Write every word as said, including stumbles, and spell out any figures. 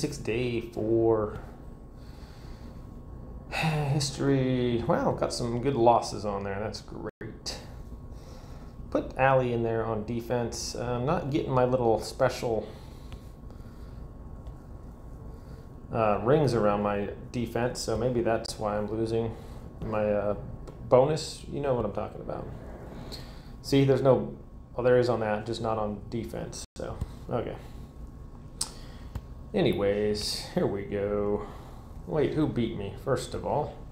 fifty-six day for history. Wow, got some good losses on there. That's great. Put Alley in there on defense. I'm not getting my little special uh, rings around my defense, so maybe that's why I'm losing my uh, bonus. You know what I'm talking about. See, there's no... Well, there is on that, just not on defense, so, okay. Anyways, here we go. Wait, who beat me, first of all?